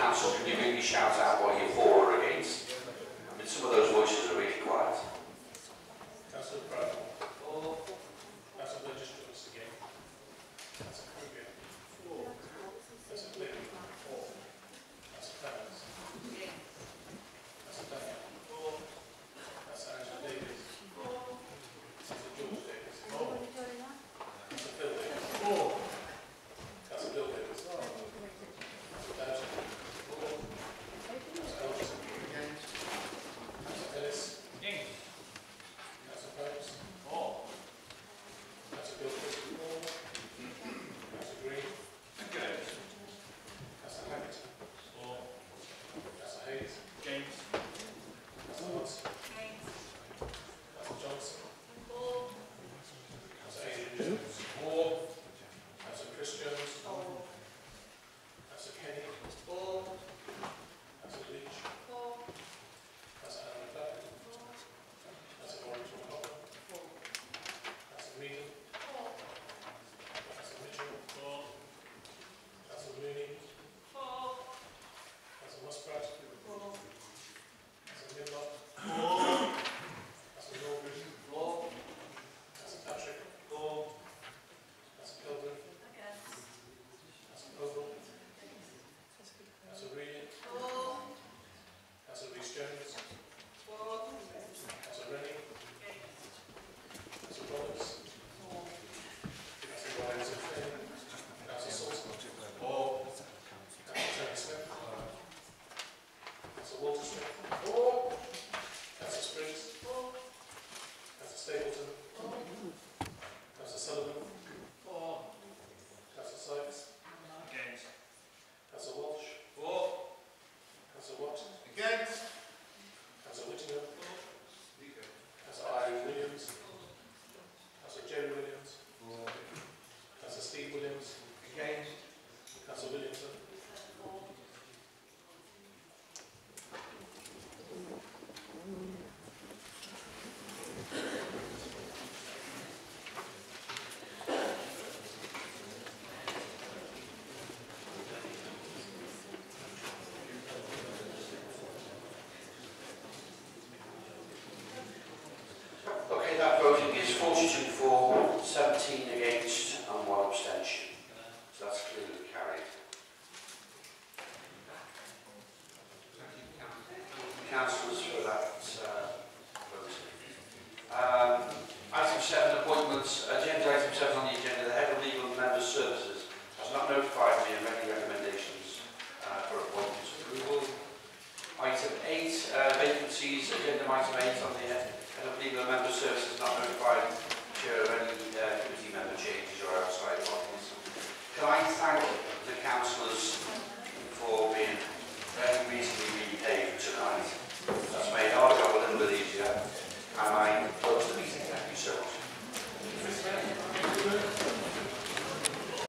Council, can you maybe shout out what you're for or against? I mean, some of those voices are really quiet. Councillor Bradford. For. Councillor Register, Mr. Gay. Councillor Kruger. For. Councillor Lee. For. Councillor Clemens. Councillor Duncan. For. Councillor Angela Davies. For. Councillor George Davies. For. Councillor Bill Davies. For. Councillor Bill Davies. For. Councillor Duncan. That voting is 42 for, 17 against and 1 abstention. So that's clearly carried. Thank you, councillors, for that voting. Item 7, appointments. Agenda item 7 on the agenda, the Head of Legal and Member Services has not notified me of any recommendations for appointments approval. Item 8, vacancies. Agenda item 8 on the agenda. And the legal member services not notified chair of any committee member changes or outside bodies. Can I thank the councillors